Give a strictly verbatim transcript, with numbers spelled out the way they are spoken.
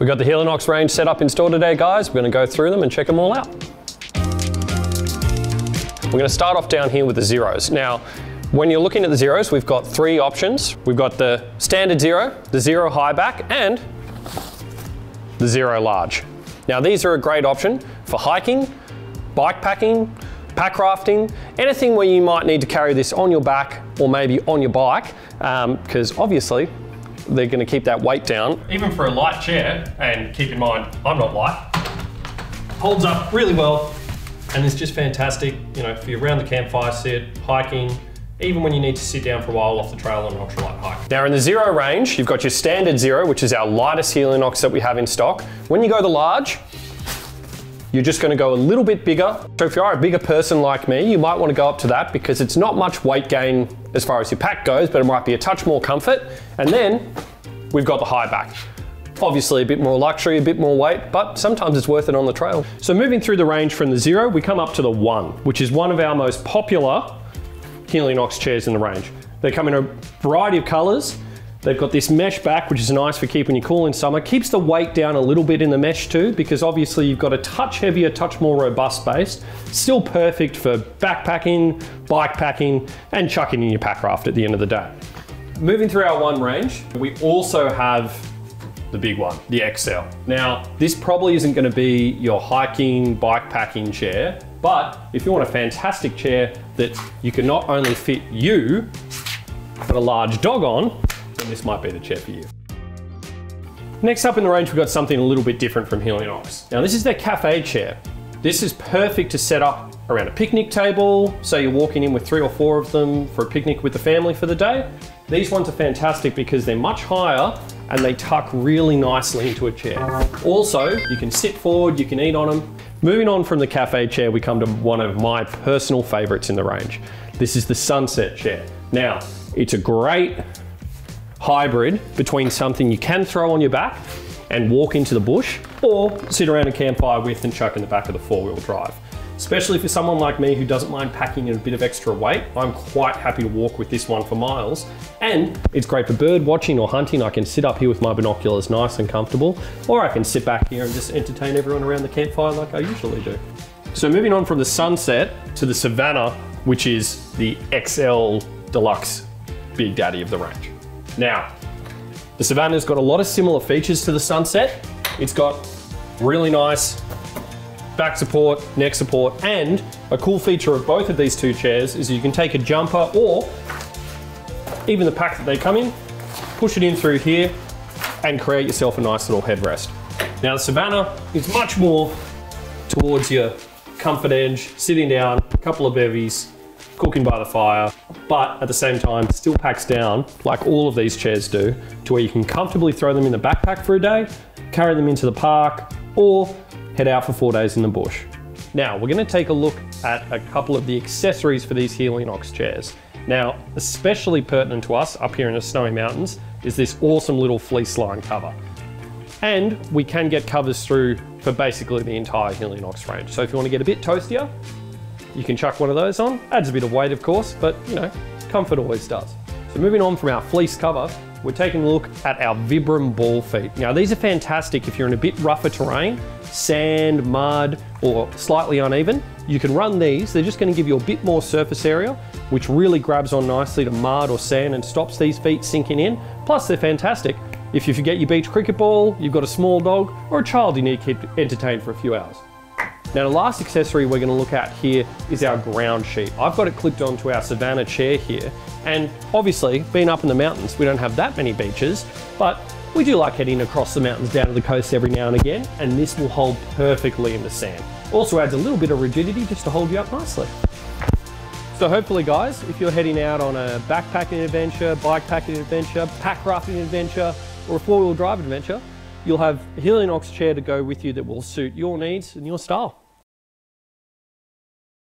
We've got the Helinox range set up in store today, guys. We're going to go through them and check them all out. We're going to start off down here with the zeros. Now, when you're looking at the zeros, we've got three options. We've got the standard zero, the zero high back, and the zero large. Now, these are a great option for hiking, bike packing, pack rafting, anything where you might need to carry this on your back or maybe on your bike, because um, obviously they're going to keep that weight down. Even for a light chair, and keep in mind, I'm not light, holds up really well, and it's just fantastic, you know, for you around the campfire sit, hiking, even when you need to sit down for a while off the trail on an ultralight hike. Now in the zero range, you've got your standard zero, which is our lightest Helinox that we have in stock. When you go the large, you're just going to go a little bit bigger. So if you are a bigger person like me, you might want to go up to that because it's not much weight gain as far as your pack goes, but it might be a touch more comfort. And then we've got the high back. Obviously a bit more luxury, a bit more weight, but sometimes it's worth it on the trail. So moving through the range from the zero, we come up to the one, which is one of our most popular Helinox chairs in the range. They come in a variety of colors. They've got this mesh back, which is nice for keeping you cool in summer. Keeps the weight down a little bit in the mesh too, because obviously you've got a touch heavier, touch more robust base. Still perfect for backpacking, bike packing, and chucking in your pack raft at the end of the day. Moving through our one range, we also have the big one, the X L. Now, this probably isn't gonna be your hiking, bike packing chair, but if you want a fantastic chair that you can not only fit you, but a large dog on, this might be the chair for you. Next up in the range, we've got something a little bit different from Helinox. Now this is their Cafe Chair. This is perfect to set up around a picnic table. So you're walking in with three or four of them for a picnic with the family for the day. These ones are fantastic because they're much higher and they tuck really nicely into a chair. Also, you can sit forward, you can eat on them. Moving on from the Cafe Chair, we come to one of my personal favorites in the range. This is the Sunset Chair. Now, it's a great hybrid between something you can throw on your back and walk into the bush, or sit around a campfire with and chuck in the back of the four-wheel drive. Especially for someone like me who doesn't mind packing in a bit of extra weight, I'm quite happy to walk with this one for miles. And it's great for bird watching or hunting. I can sit up here with my binoculars nice and comfortable, or I can sit back here and just entertain everyone around the campfire like I usually do. So moving on from the Sunset to the Savannah, which is the X L Deluxe Big Daddy of the range. Now, the Savannah's got a lot of similar features to the Sunset. It's got really nice back support, neck support, and a cool feature of both of these two chairs is you can take a jumper or even the pack that they come in, push it in through here, and create yourself a nice little headrest. Now, the Savannah is much more towards your comfort edge, sitting down, a couple of bevies, cooking by the fire, but at the same time still packs down like all of these chairs do, to where you can comfortably throw them in the backpack for a day, carry them into the park, or head out for four days in the bush. Now we're going to take a look at a couple of the accessories for these Helinox chairs. Now, especially pertinent to us up here in the Snowy Mountains is this awesome little fleece lined cover. And we can get covers through for basically the entire Helinox range. So if you want to get a bit toastier, you can chuck one of those on. Adds a bit of weight, of course, but you know, comfort always does. So moving on from our fleece cover, we're taking a look at our Vibram ball feet. Now these are fantastic if you're in a bit rougher terrain, sand, mud, or slightly uneven. You can run these. They're just gonna give you a bit more surface area, which really grabs on nicely to mud or sand and stops these feet sinking in. Plus they're fantastic if you forget your beach cricket ball, you've got a small dog, or a child you need to keep entertained for a few hours. Now the last accessory we're going to look at here is our ground sheet. I've got it clipped onto our Savannah chair here, and obviously being up in the mountains we don't have that many beaches, but we do like heading across the mountains down to the coast every now and again, and this will hold perfectly in the sand. Also adds a little bit of rigidity just to hold you up nicely. So hopefully guys, if you're heading out on a backpacking adventure, bike packing adventure, pack rafting adventure, or a four-wheel drive adventure, you'll have a Helinox chair to go with you that will suit your needs and your style.